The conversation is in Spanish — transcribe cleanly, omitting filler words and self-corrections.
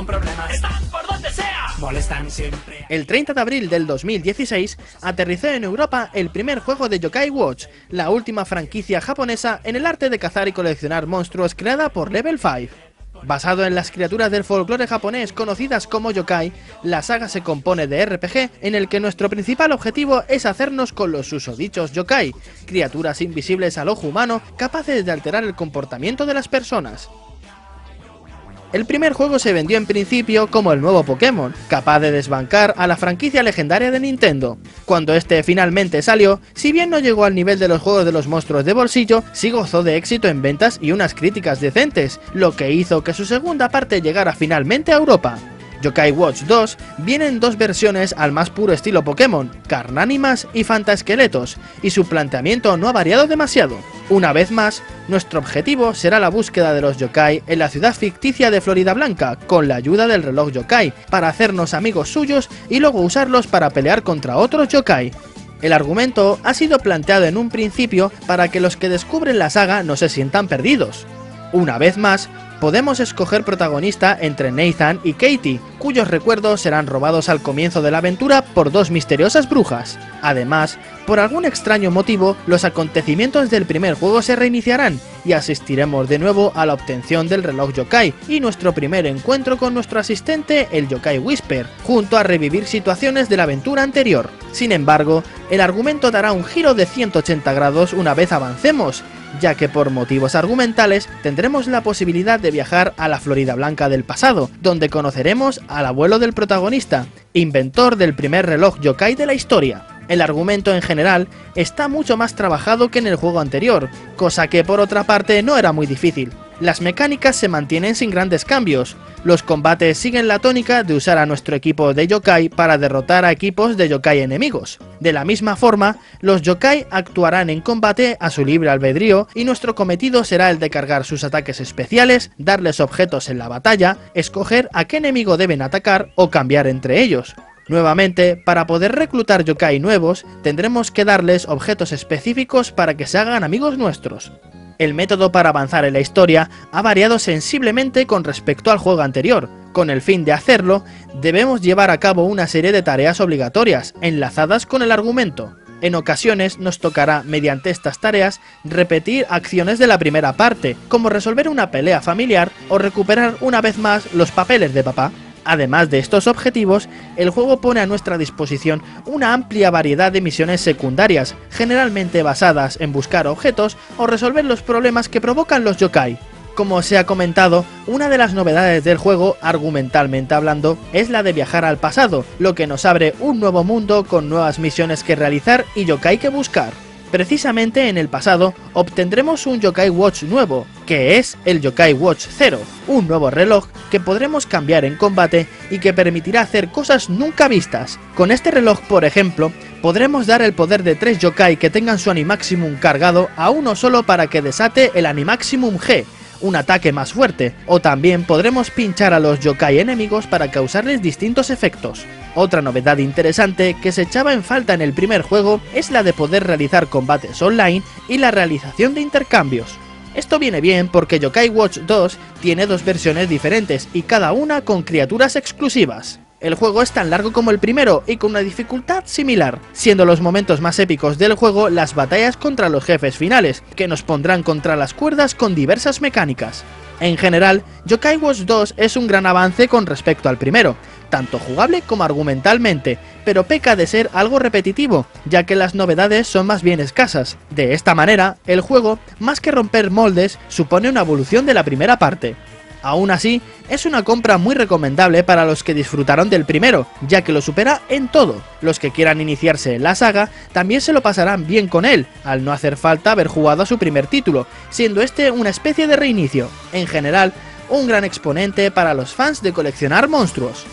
con problemas. ¡Están por donde sea! Molestan siempre. El 30 de abril del 2016 aterrizó en Europa el primer juego de Yokai Watch, la última franquicia japonesa en el arte de cazar y coleccionar monstruos creada por Level 5. Basado en las criaturas del folclore japonés conocidas como yokai, la saga se compone de RPG en el que nuestro principal objetivo es hacernos con los susodichos yokai, criaturas invisibles al ojo humano capaces de alterar el comportamiento de las personas. El primer juego se vendió en principio como el nuevo Pokémon, capaz de desbancar a la franquicia legendaria de Nintendo. Cuando este finalmente salió, si bien no llegó al nivel de los juegos de los monstruos de bolsillo, sí gozó de éxito en ventas y unas críticas decentes, lo que hizo que su segunda parte llegara finalmente a Europa. Yokai Watch 2 viene en dos versiones al más puro estilo Pokémon, Carnánimas y Fantasqueletos, y su planteamiento no ha variado demasiado. Una vez más, nuestro objetivo será la búsqueda de los yokai en la ciudad ficticia de Floridablanca, con la ayuda del reloj yokai, para hacernos amigos suyos y luego usarlos para pelear contra otros yokai. El argumento ha sido planteado en un principio para que los que descubren la saga no se sientan perdidos. Una vez más, podemos escoger protagonista entre Nathan y Katie, cuyos recuerdos serán robados al comienzo de la aventura por dos misteriosas brujas. Además, por algún extraño motivo, los acontecimientos del primer juego se reiniciarán y asistiremos de nuevo a la obtención del reloj yokai y nuestro primer encuentro con nuestro asistente, el yokai Whisper, junto a revivir situaciones de la aventura anterior. Sin embargo, el argumento dará un giro de 180 grados una vez avancemos, ya que por motivos argumentales tendremos la posibilidad de viajar a la Floridablanca del pasado, donde conoceremos al abuelo del protagonista, inventor del primer reloj yokai de la historia. El argumento en general está mucho más trabajado que en el juego anterior, cosa que por otra parte no era muy difícil. Las mecánicas se mantienen sin grandes cambios, los combates siguen la tónica de usar a nuestro equipo de yokai para derrotar a equipos de yokai enemigos. De la misma forma, los yokai actuarán en combate a su libre albedrío y nuestro cometido será el de cargar sus ataques especiales, darles objetos en la batalla, escoger a qué enemigo deben atacar o cambiar entre ellos. Nuevamente, para poder reclutar yokai nuevos, tendremos que darles objetos específicos para que se hagan amigos nuestros. El método para avanzar en la historia ha variado sensiblemente con respecto al juego anterior. Con el fin de hacerlo, debemos llevar a cabo una serie de tareas obligatorias, enlazadas con el argumento. En ocasiones nos tocará, mediante estas tareas, repetir acciones de la primera parte, como resolver una pelea familiar o recuperar una vez más los papeles de papá. Además de estos objetivos, el juego pone a nuestra disposición una amplia variedad de misiones secundarias, generalmente basadas en buscar objetos o resolver los problemas que provocan los yokai. Como se ha comentado, una de las novedades del juego, argumentalmente hablando, es la de viajar al pasado, lo que nos abre un nuevo mundo con nuevas misiones que realizar y yokai que buscar. Precisamente en el pasado obtendremos un Yokai Watch nuevo, que es el Yokai Watch 0, un nuevo reloj que podremos cambiar en combate y que permitirá hacer cosas nunca vistas. Con este reloj, por ejemplo, podremos dar el poder de 3 yokai que tengan su Animaximum cargado a uno solo para que desate el Animaximum G, un ataque más fuerte, o también podremos pinchar a los yokai enemigos para causarles distintos efectos. Otra novedad interesante que se echaba en falta en el primer juego es la de poder realizar combates online y la realización de intercambios. Esto viene bien porque Yokai Watch 2 tiene dos versiones diferentes y cada una con criaturas exclusivas. El juego es tan largo como el primero y con una dificultad similar, siendo los momentos más épicos del juego las batallas contra los jefes finales, que nos pondrán contra las cuerdas con diversas mecánicas. En general, Yokai Watch 2 es un gran avance con respecto al primero, tanto jugable como argumentalmente, pero peca de ser algo repetitivo, ya que las novedades son más bien escasas. De esta manera, el juego, más que romper moldes, supone una evolución de la primera parte. Aún así, es una compra muy recomendable para los que disfrutaron del primero, ya que lo supera en todo. Los que quieran iniciarse en la saga también se lo pasarán bien con él, al no hacer falta haber jugado a su primer título, siendo este una especie de reinicio. En general, un gran exponente para los fans de coleccionar monstruos.